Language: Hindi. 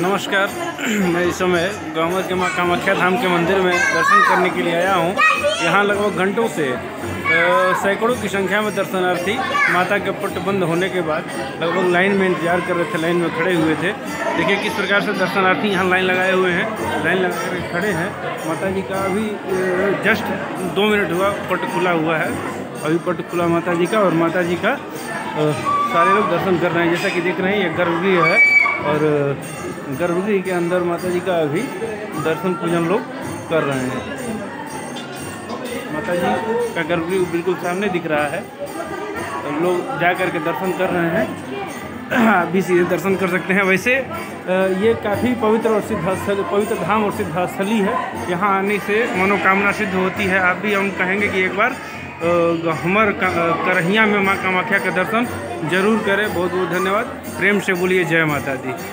नमस्कार, मैं इस समय गाँव के माँ कामाख्या धाम के मंदिर में दर्शन करने के लिए आया हूँ। यहाँ लगभग घंटों से सैकड़ों की संख्या में दर्शनार्थी माता के पट बंद होने के बाद लगभग लाइन में इंतजार कर रहे थे, लाइन में खड़े हुए थे। देखिए किस प्रकार से दर्शनार्थी यहाँ लाइन लगाए हुए हैं, लाइन लगा कर खड़े हैं। माता जी का अभी जस्ट 2 मिनट हुआ पट खुला हुआ है, अभी पट खुला माता जी का, और माता जी का सारे लोग दर्शन कर रहे हैं। जैसा कि देख रहे हैं ये गर्भगृह है और गर्भगृह के अंदर माता जी का अभी दर्शन पूजन लोग कर रहे हैं। माता जी का गर्भगृह बिल्कुल सामने दिख रहा है, तो लोग जा कर के दर्शन कर रहे हैं। आप भी सीधे दर्शन कर सकते हैं। वैसे ये काफ़ी पवित्र और सिद्ध पवित्र धाम और सिद्धस्थली है। यहाँ आने से मनोकामना सिद्ध होती है। आप भी हम कहेंगे कि एक बार हमारे करहिया में माँ कामाख्या का दर्शन जरूर करें। बहुत बहुत धन्यवाद। प्रेम से बोलिए जय माता दी।